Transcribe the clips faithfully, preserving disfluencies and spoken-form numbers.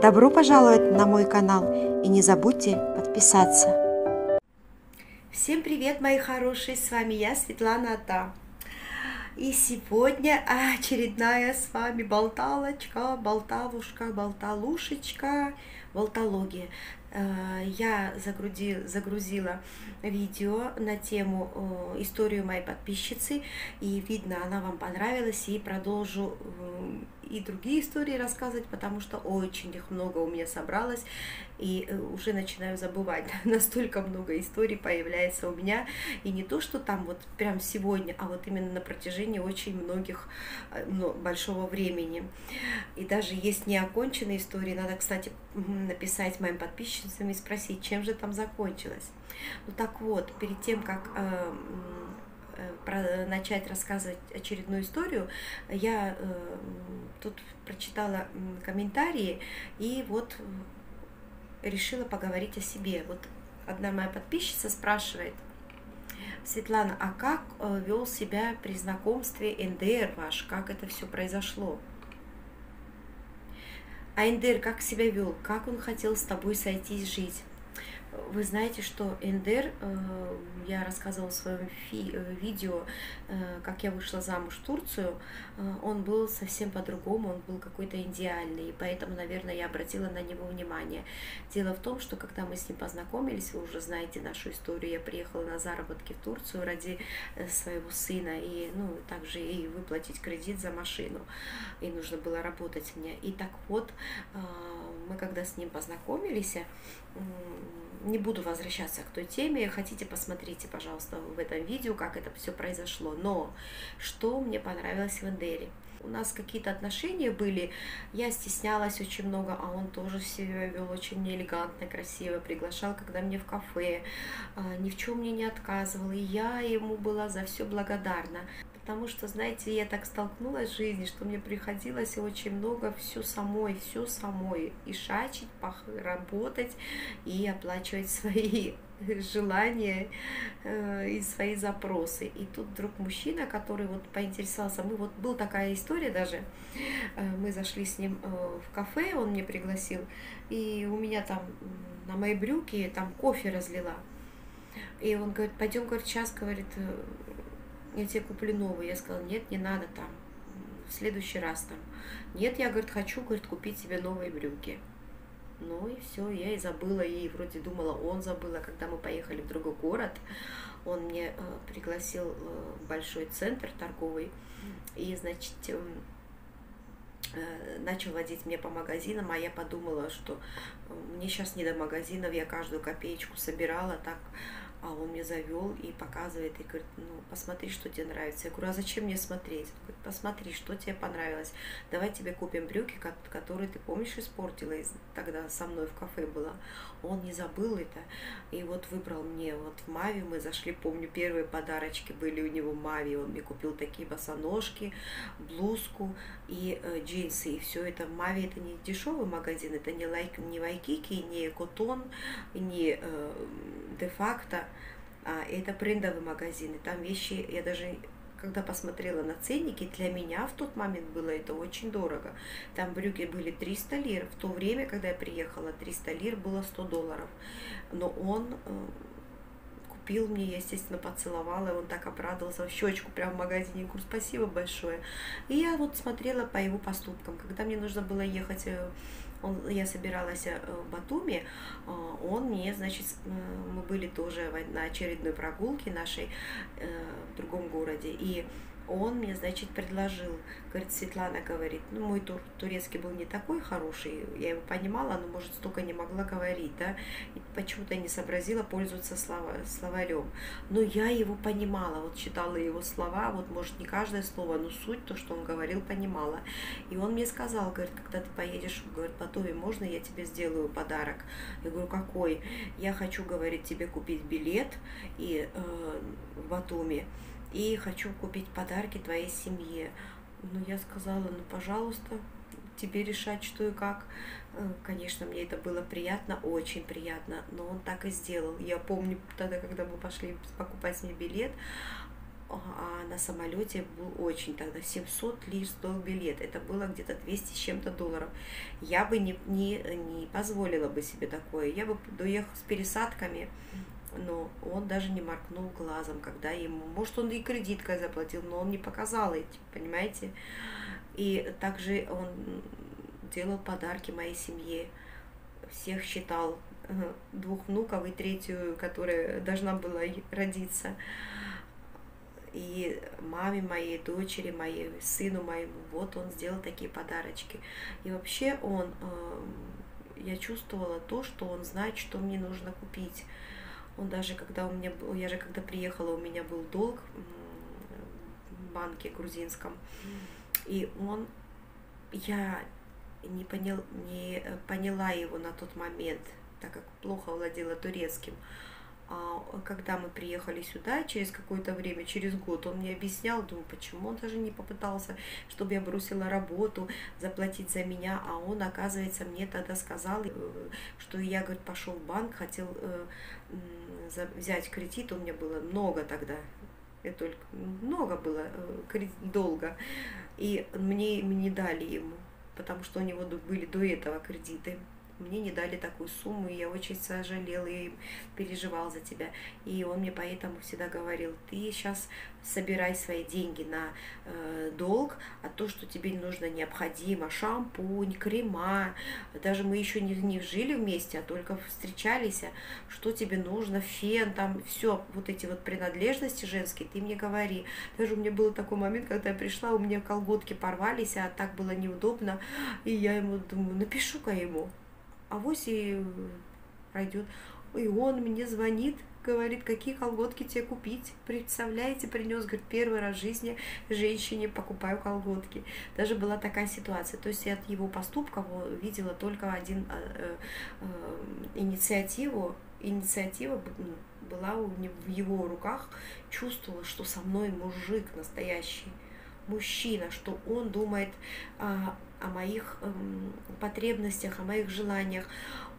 Добро пожаловать на мой канал и не забудьте подписаться. Всем привет, мои хорошие, с вами я, Светлана Ата. И сегодня очередная с вами болталочка, болтавушка, болталушечка, болтология. Я загрузила, загрузила видео на тему э, историю моей подписчицы, и видно, она вам понравилась, и продолжу э, и другие истории рассказывать, потому что очень их много у меня собралось, и э, уже начинаю забывать, настолько много историй появляется у меня, и не то, что там вот прям сегодня, а вот именно на протяжении очень многих, э, большого времени. И даже есть неоконченные истории, надо, кстати, написать моим подписчикам и спросить, чем же там закончилось. Ну так вот, перед тем, как э, про, начать рассказывать очередную историю, я э, тут прочитала комментарии и вот решила поговорить о себе. Вот одна моя подписчица спрашивает: Светлана, а как вел себя при знакомстве Эндр ваш, как это все произошло? А Эндр как себя вел, как он хотел с тобой сойтись жить? Вы знаете, что Эндр, э, я рассказывала в своем фи видео, э, как я вышла замуж в Турцию, э, он был совсем по-другому, он был какой-то идеальный, и поэтому, наверное, я обратила на него внимание. Дело в том, что когда мы с ним познакомились, вы уже знаете нашу историю, я приехала на заработки в Турцию ради своего сына, и ну, также и выплатить кредит за машину, и нужно было работать мне. И так вот, э, мы когда с ним познакомились, э, не буду возвращаться к той теме, хотите, посмотрите, пожалуйста, в этом видео, как это все произошло. Но что мне понравилось в Эндре? У нас какие-то отношения были, я стеснялась очень много, а он тоже себя вел очень элегантно, красиво, приглашал, когда мне в кафе, ни в чем мне не отказывал, и я ему была за все благодарна. Потому что, знаете, я так столкнулась в жизни, что мне приходилось очень много все самой, все самой и шачить, работать и оплачивать свои желания э, и свои запросы. И тут вдруг мужчина, который вот поинтересовался, мы вот была такая история даже, э, мы зашли с ним э, в кафе, он меня пригласил, и у меня там на мои брюки там кофе разлила. И он говорит: пойдем, говорит, сейчас, говорит, я тебе куплю новый. Я сказала: нет, не надо, там, в следующий раз, там. Нет, я, говорит, хочу, говорит, купить себе новые брюки. Ну и все, я и забыла, и вроде думала, он забыл. А когда мы поехали в другой город, он мне э, пригласил э, большой центр торговый, и, значит, э, э, начал водить меня по магазинам, а я подумала, что мне сейчас не до магазинов, я каждую копеечку собирала так. А он мне завел и показывает, и говорит: ну, посмотри, что тебе нравится. Я говорю: а зачем мне смотреть? Он говорит: посмотри, что тебе понравилось. Давай тебе купим брюки, которые, ты помнишь, испортила, и тогда со мной в кафе была. Он не забыл это. И вот выбрал мне вот в Мави. Мы зашли, помню, первые подарочки были у него в Мави. Он мне купил такие босоножки, блузку и э, джинсы. И все это в Мави. Это не дешевый магазин, это не, лайк, не Вайкики, не Котон, не э, де-факто. А, это брендовые магазины, там вещи, я даже когда посмотрела на ценники, для меня в тот момент было это очень дорого. Там брюки были триста лир, в то время, когда я приехала, триста лир было сто долларов, но он э, купил мне, я, естественно, поцеловала, и он так обрадовался, в щечку прям в магазине, я говорю: спасибо большое. И я вот смотрела по его поступкам, когда мне нужно было ехать, э, Он, я собиралась в Батуми, он мне, значит, мы были тоже на очередной прогулке нашей в другом городе, и он мне, значит, предложил, говорит: Светлана, говорит, ну, мой тур, турецкий был не такой хороший, я его понимала, но, может, столько не могла говорить, да, почему-то не сообразила пользоваться слова, словарем, но я его понимала, вот читала его слова, вот, может, не каждое слово, но суть, то, что он говорил, понимала. И он мне сказал, говорит: когда ты поедешь, говорит, в Батуми, можно я тебе сделаю подарок? Я говорю: какой? Я хочу, говорит, тебе купить билет и, э, в Батуми, и хочу купить подарки твоей семье. Ну, я сказала: ну, пожалуйста, тебе решать, что и как. Конечно, мне это было приятно, очень приятно, но он так и сделал. Я помню тогда, когда мы пошли покупать мне билет, а на самолете был очень тогда семьсот лир стоил билет, это было где-то двести с чем-то долларов. Я бы не, не, не позволила бы себе такое, я бы доехала с пересадками, но он даже не моркнул глазом, когда ему, может, он и кредиткой заплатил, но он не показал эти, понимаете. И также он делал подарки моей семье, всех считал, двух внуков и третью, которая должна была родиться, и маме моей, дочери моей, сыну моему. Вот он сделал такие подарочки. И вообще он, я чувствовала то, что он знает, что мне нужно купить. Он даже, когда у меня был, я же когда приехала, у меня был долг в банке грузинском, и он, я не, понял, не поняла его на тот момент, так как плохо владела турецким. А когда мы приехали сюда, через какое-то время, через год, он мне объяснял, думаю, почему он даже не попытался, чтобы я бросила работу, заплатить за меня, а он, оказывается, мне тогда сказал, что я, говорит, пошел в банк, хотел взять кредит, у меня было много тогда, это только много было, долго, и мне не дали ему, потому что у него были до этого кредиты. Мне не дали такую сумму, и я очень сожалела и переживал за тебя. И он мне поэтому всегда говорил, ты сейчас собирай свои деньги на э, долг, а то, что тебе нужно, необходимо, шампунь, крема, даже мы еще не, не жили вместе, а только встречались, что тебе нужно, фен, там, все, вот эти вот принадлежности женские, ты мне говори. Даже у меня был такой момент, когда я пришла, у меня колготки порвались, а так было неудобно, и я ему думаю, напишу-ка ему. Авось и пройдет. И он мне звонит, говорит, какие колготки тебе купить. Представляете, принес, говорит, первый раз в жизни женщине покупаю колготки. Даже была такая ситуация. То есть я от его поступков видела только один э, э, инициативу. Инициатива была у него, в его руках. Чувствовала, что со мной мужик настоящий. Мужчина, что он думает о, о моих э, потребностях, о моих желаниях.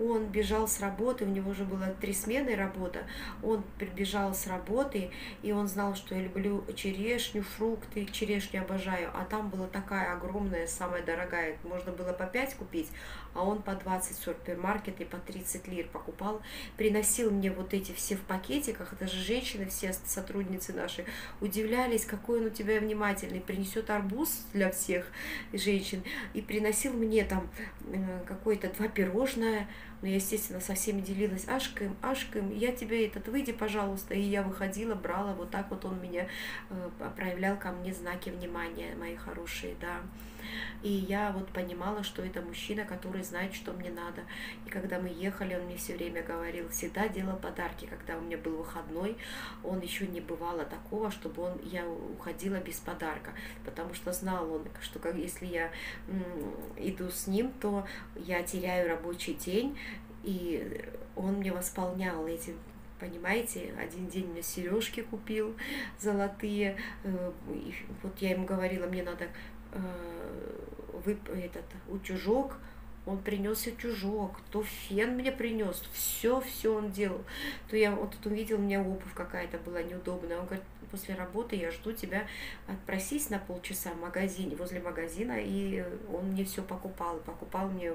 Он бежал с работы, у него же было три смены работа, он прибежал с работы, и он знал, что я люблю черешню, фрукты, черешню обожаю, а там была такая огромная, самая дорогая, можно было по пять купить, а он по двадцать в супермаркет и по тридцать лир покупал, приносил мне вот эти все в пакетиках, даже женщины, все сотрудницы наши, удивлялись, какой он у тебя внимательный, принесет арбуз для всех женщин, и приносил мне там э, какое-то два пирожное. Но я, естественно, со всеми делилась. Ашкем, Ашкем, я тебе этот, выйди, пожалуйста. И я выходила, брала, вот так вот он меня э, проявлял ко мне знаки внимания, мои хорошие, да. И я вот понимала, что это мужчина, который знает, что мне надо. И когда мы ехали, он мне все время говорил, всегда делал подарки. Когда у меня был выходной, он еще не бывало такого, чтобы он, я уходила без подарка. Потому что знал он, что как, если я м, иду с ним, то я теряю рабочий день. И он мне восполнял эти, понимаете, один день мне сережки купил золотые. И вот я ему говорила, мне надо... Вып... этот утюжок, он принес утюжок, то фен мне принес, все, все он делал. То я вот тут увидел, у меня обувь какая-то была неудобная. Он говорит, после работы я жду тебя, отпросись на полчаса в магазине, возле магазина, и он мне все покупал, покупал мне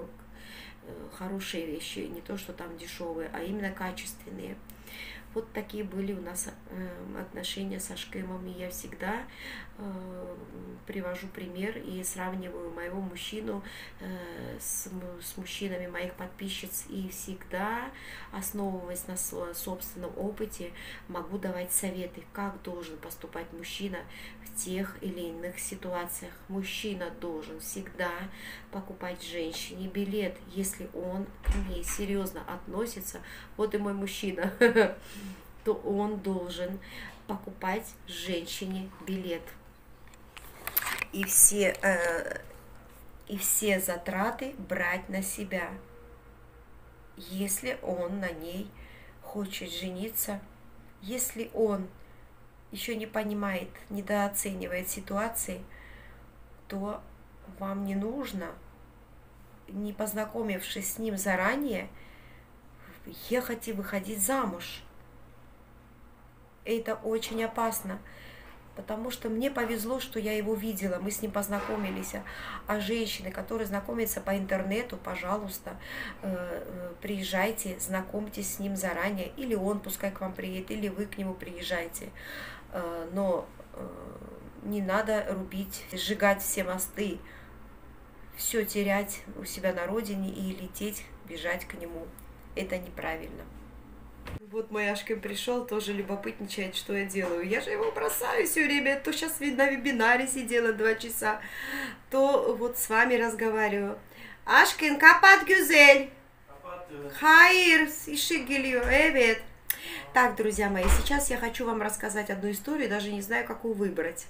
хорошие вещи, не то что там дешевые, а именно качественные. Вот такие были у нас отношения с Ашкемом, и я всегда привожу пример и сравниваю моего мужчину с мужчинами моих подписчиц, и всегда, основываясь на собственном опыте, могу давать советы, как должен поступать мужчина в тех или иных ситуациях. Мужчина должен всегда покупать женщине билет, если он к ней серьезно относится. Вот и мой мужчина, то он должен покупать женщине билет. И все, э, и все затраты брать на себя, если он на ней хочет жениться. Если он еще не понимает, недооценивает ситуации, то вам не нужно, не познакомившись с ним заранее, ехать и выходить замуж. Это очень опасно. потому что мне повезло, что я его видела, мы с ним познакомились. А женщины, которые знакомятся по интернету, пожалуйста, приезжайте, знакомьтесь с ним заранее, или он пускай к вам приедет, или вы к нему приезжайте, но не надо рубить, сжигать все мосты, все терять у себя на родине и лететь, бежать к нему. Это неправильно. Вот мой Ашкем пришел, тоже любопытничает, что я делаю. Я же его бросаю все время, то сейчас на вебинаре сидела два часа, то вот с вами разговариваю. Ашкин, Капат Гюзель! Хайр, Ишигелью, Эвет! Так, друзья мои, сейчас я хочу вам рассказать одну историю, даже не знаю, какую выбрать.